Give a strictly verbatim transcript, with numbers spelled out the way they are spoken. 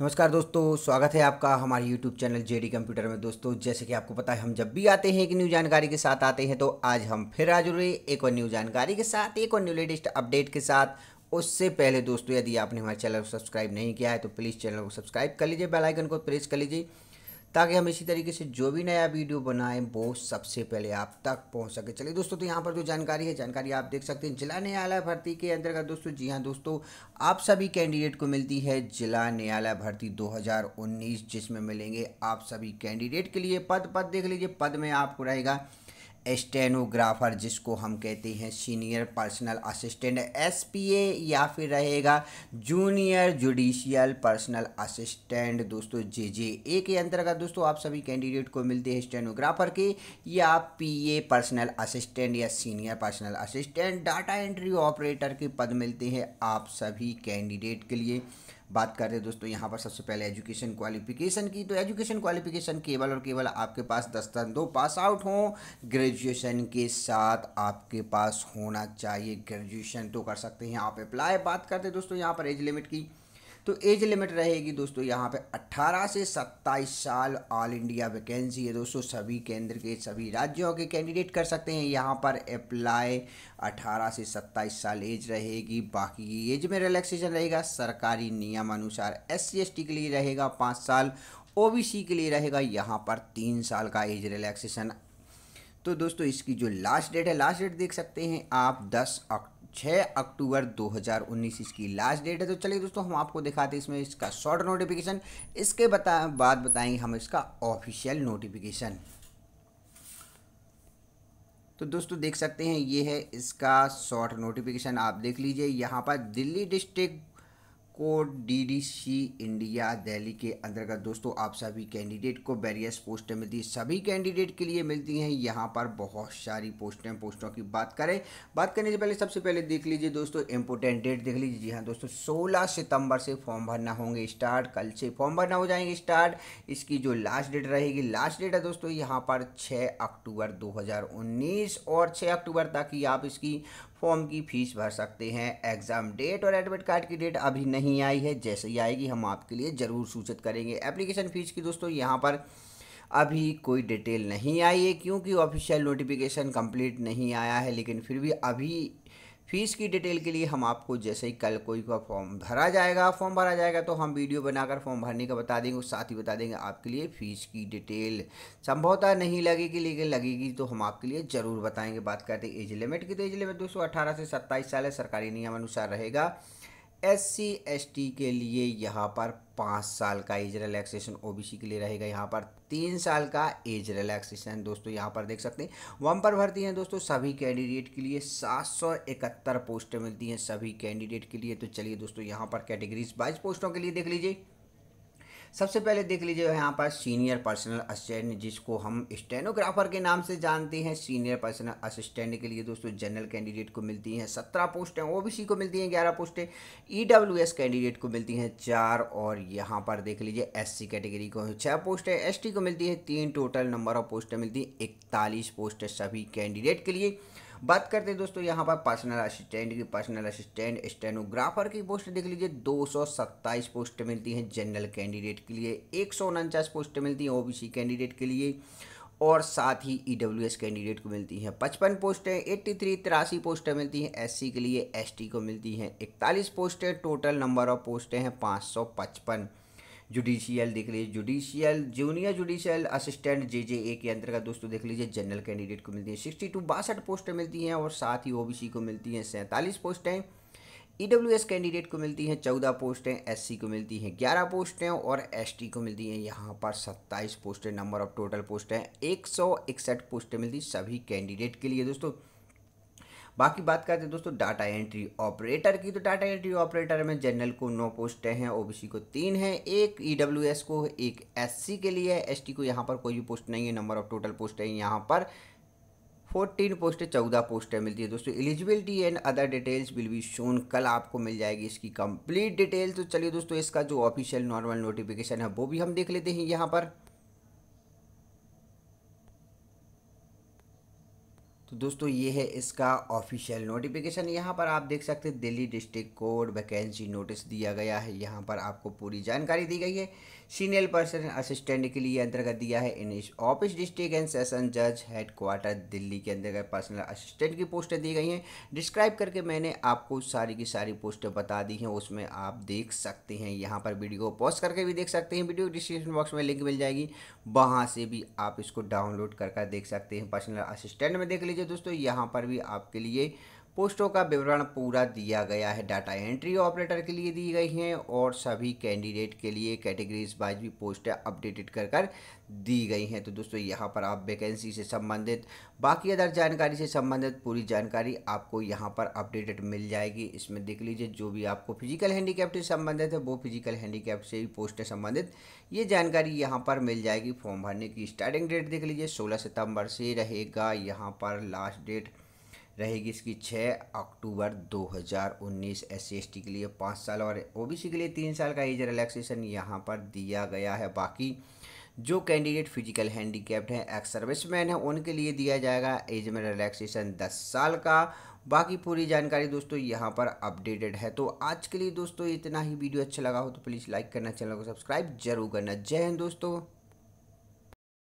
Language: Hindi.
नमस्कार दोस्तों, स्वागत है आपका हमारे YouTube channel J D computer में। दोस्तों, जैसे कि आपको पता है, हम जब भी आते हैं एक न्यू जानकारी के साथ आते हैं, तो आज हम फिर आज जुड़े एक और न्यू जानकारी के साथ, एक और न्यू लेटेस्ट अपडेट के साथ। उससे पहले दोस्तों, यदि आपने हमारे चैनल को सब्सक्राइब नहीं किया है तो प्लीज़ चैनल को सब्सक्राइब कर लीजिए, बेल आइकन को प्रेस कर लीजिए, ताकि हम इसी तरीके से जो भी नया वीडियो बनाएं वो सबसे पहले आप तक पहुँच सके। चलिए दोस्तों, तो यहाँ पर जो जानकारी है, जानकारी आप देख सकते हैं जिला न्यायालय भर्ती के अंतर्गत। दोस्तों जी हाँ दोस्तों, आप सभी कैंडिडेट को मिलती है जिला न्यायालय भर्ती दो हज़ार उन्नीस, जिसमें मिलेंगे आप सभी कैंडिडेट के लिए पद पद देख लीजिए। पद में आपको रहेगा स्टेनोग्राफर, जिसको हम कहते हैं senior personal assistant S P A, या फिर रहेगा जूनियर जुडिशियल पर्सनल असिस्टेंट। दोस्तों जे जे ए के अंतर्गत दोस्तों आप सभी कैंडिडेट को मिलते हैं स्टेनोग्राफर के, या पी ए पर्सनल असिस्टेंट या senior personal assistant. Data entry operator के पद मिलते हैं आप सभी कैंडिडेट के लिए। बात करते हैं दोस्तों यहाँ पर सबसे पहले एजुकेशन क्वालिफिकेशन की, तो एजुकेशन क्वालिफिकेशन केवल और केवल आपके पास दसवीं दो पास आउट हों, ग्रेजुएशन के साथ आपके पास होना चाहिए। ग्रेजुएशन तो कर सकते हैं आप अप्लाई। बात करते हैं दोस्तों यहाँ पर एज लिमिट की, तो एज लिमिट रहेगी दोस्तों यहाँ पे अट्ठारह से सत्ताईस साल। ऑल इंडिया वैकेंसी है दोस्तों, सभी केंद्र के सभी राज्यों के कैंडिडेट कर सकते हैं यहाँ पर अप्लाई। अट्ठारह से सत्ताईस साल एज रहेगी। बाकी एज में रिलैक्सेशन रहेगा। सरकारी नियमानुसार एस सी एस टी के लिए रहेगा पाँच साल, ओ बी सी के लिए रहेगा यहाँ पर तीन साल का एज रिलैक्सेशन। तो दोस्तों इसकी जो लास्ट डेट है, लास्ट डेट देख सकते हैं आप दस अक्टूबर छः अक्टूबर दो हज़ार उन्नीस इसकी लास्ट डेट है। तो चलिए दोस्तों, हम आपको दिखाते हैं इसमें इसका शॉर्ट नोटिफिकेशन, इसके बता बाद बताएंगे हम इसका ऑफिशियल नोटिफिकेशन। तो दोस्तों देख सकते हैं ये है इसका शॉर्ट नोटिफिकेशन, आप देख लीजिए यहाँ पर। Delhi district court D D C India Delhi के अंतर्गत दोस्तों आप सभी कैंडिडेट को वेरियस पोस्टें मिलती हैं, सभी कैंडिडेट के लिए मिलती हैं यहाँ पर बहुत सारी पोस्टें। पोस्टों की बात करें, बात करने से पहले सबसे पहले देख लीजिए दोस्तों इम्पोर्टेंट डेट देख लीजिए। जी हाँ दोस्तों, सोलह सितंबर से फॉर्म भरना होंगे स्टार्ट, कल से फॉर्म भरना हो जाएंगे स्टार्ट। इसकी जो लास्ट डेट रहेगी, लास्ट डेट है दोस्तों यहाँ पर छः अक्टूबर दो हज़ार उन्नीस, और छः अक्टूबर तक ही आप इसकी फॉर्म की फ़ीस भर सकते हैं। एग्ज़ाम डेट और एडमिट कार्ड की डेट अभी नहीं आई है, जैसे ही आएगी हम आपके लिए ज़रूर सूचित करेंगे। एप्लीकेशन फ़ीस की दोस्तों यहाँ पर अभी कोई डिटेल नहीं आई है, क्योंकि ऑफिशियल नोटिफिकेशन कंप्लीट नहीं आया है। लेकिन फिर भी अभी फ़ीस की डिटेल के लिए हम आपको, जैसे ही कल कोई का फॉर्म भरा जाएगा फॉर्म भरा जाएगा तो हम वीडियो बनाकर फॉर्म भरने का बता देंगे, और साथ ही बता देंगे आपके लिए फ़ीस की डिटेल। संभवतः नहीं लगेगी, लेकिन लगेगी तो हम आपके लिए ज़रूर बताएंगे। बात करते हैं एज लिमिट की, तो एज लिमिट दोस्तों अट्ठारह से सत्ताईस साल है, सरकारी नियमानुसार रहेगा। एस सी एस टी के लिए यहाँ पर पाँच साल का age relaxation, O B C के लिए रहेगा यहाँ पर तीन साल का एज रिलैक्सेशन। दोस्तों यहाँ पर देख सकते हैं वहाँ पर भर्ती हैं दोस्तों सभी कैंडिडेट के लिए, सात सौ इकहत्तर पोस्टें मिलती हैं सभी कैंडिडेट के लिए। तो चलिए दोस्तों यहाँ पर कैटेगरीज वाइज पोस्टों के लिए देख लीजिए। सबसे पहले देख लीजिए यहाँ पर सीनियर पर्सनल असिस्टेंट, जिसको हम स्टेनोग्राफर के नाम से जानते हैं। सीनियर पर्सनल असिस्टेंट के लिए दोस्तों जनरल कैंडिडेट को मिलती हैं सत्रह पोस्टें, ओ बी सी को मिलती हैं ग्यारह पोस्टें, ई डब्ल्यू एस कैंडिडेट को मिलती हैं चार, और यहाँ पर देख लीजिए एस सी कैटेगरी को छः पोस्टें, एस टी को मिलती हैं तीन। टोटल नंबर ऑफ पोस्टें मिलती हैं इकतालीस पोस्टें सभी कैंडिडेट के लिए। बात करते हैं दोस्तों यहाँ पर पर्सनल असिस्टेंट की, पर्सनल असिस्टेंट स्टेनोग्राफर की पोस्ट देख लीजिए दो सौ सत्ताईस पोस्ट मिलती हैं जनरल कैंडिडेट के लिए, एक सौ उनचास पोस्ट मिलती हैं ओ बी सी कैंडिडेट के लिए, और साथ ही ई डब्ल्यू एस कैंडिडेट को मिलती हैं पचपन पोस्टें, एट्टी थ्री तिरासी पोस्टें मिलती हैं एस सी के लिए, एस टी को मिलती हैं इकतालीस पोस्टें। टोटल नंबर ऑफ पोस्टें हैं पाँच सौ पचपन। जुडिशियल देख लीजिए, judicial junior judicial assistant J J A के अंतर्गत दोस्तों देख लीजिए जनरल कैंडिडेट को मिलती है सिक्सटी टू बासठ पोस्टें मिलती हैं, और साथ ही ओ बी सी को मिलती हैं सैंतालीस पोस्टें, ई डब्ल्यू एस कैंडिडेट को मिलती हैं चौदह पोस्टें, एस सी को मिलती हैं ग्यारह पोस्टें, और एस टी को मिलती हैं यहाँ पर सत्ताईस पोस्टें। नंबर ऑफ टोटल पोस्टें एक सौ इकसठ पोस्टें मिलती सभी कैंडिडेट के लिए दोस्तों। बाकी बात करते हैं दोस्तों डाटा एंट्री ऑपरेटर की, तो डाटा एंट्री ऑपरेटर में जनरल को नौ पोस्टें हैं, ओ बी सी को तीन हैं, एक ई डब्ल्यू एस को, एक एस सी के लिए, एस टी को यहाँ पर कोई भी पोस्ट नहीं है। नंबर ऑफ टोटल पोस्टें यहाँ पर फोर्टीन पोस्टें, चौदह पोस्टें मिलती है दोस्तों। Eligibility and other details will be shown, कल आपको मिल जाएगी इसकी कंप्लीट डिटेल। तो चलिए दोस्तों इसका जो ऑफिशियल नॉर्मल नोटिफिकेशन है वो भी हम देख लेते हैं यहाँ पर। तो दोस्तों ये है इसका ऑफिशियल नोटिफिकेशन। यहाँ पर आप देख सकते हैं Delhi district court vacancy notice दिया गया है। यहाँ पर आपको पूरी जानकारी दी गई है। सीनियर पर्सन असिस्टेंट के लिए अंतर्गत दिया है। In office district and session जज हेड क्वार्टर दिल्ली के अंतर्गत पर्सनल असिस्टेंट की पोस्टें दी गई हैं। डिस्क्राइब करके मैंने आपको सारी की सारी पोस्टें बता दी हैं, उसमें आप देख सकते हैं। यहाँ पर वीडियो को पॉज करके भी देख सकते हैं, वीडियो डिस्क्रिप्शन बॉक्स में लिंक मिल जाएगी, वहाँ से भी आप इसको डाउनलोड कर कर देख सकते हैं। पर्सनल असिस्टेंट में देख लीजिए दोस्तों, यहाँ पर भी आपके लिए पोस्टों का विवरण पूरा दिया गया है। डाटा एंट्री ऑपरेटर के लिए दी गई हैं और सभी कैंडिडेट के लिए कैटेगरीज वाइज भी पोस्टें अपडेटेड कर कर दी गई हैं। तो दोस्तों यहाँ पर आप वैकेंसी से संबंधित बाकी अदर जानकारी से संबंधित पूरी जानकारी आपको यहाँ पर अपडेटेड मिल जाएगी। इसमें देख लीजिए जो भी आपको फिजिकल हैंडीकैप्ट से संबंधित है वो फिजिकल हैंडीकैप्ट से भी पोस्टें संबंधित ये जानकारी यहाँ पर मिल जाएगी। फॉर्म भरने की स्टार्टिंग डेट देख लीजिए सोलह सितम्बर से रहेगा। यहाँ पर लास्ट डेट रहेगी इसकी छह अक्टूबर दो हज़ार उन्नीस। एससी एसटी के लिए पाँच साल और ओबीसी के लिए तीन साल का एज रिलैक्सेशन यहाँ पर दिया गया है। बाकी जो कैंडिडेट फिजिकल हैंडीकैप्ड हैं, एक्स सर्विसमैन हैं, उनके लिए दिया जाएगा एज में रिलैक्सेशन दस साल का। बाकी पूरी जानकारी दोस्तों यहाँ पर अपडेटेड है। तो आज के लिए दोस्तों इतना ही। वीडियो अच्छा लगा हो तो प्लीज़ लाइक करना, चैनल को सब्सक्राइब जरूर करना। जय हिंद दोस्तों।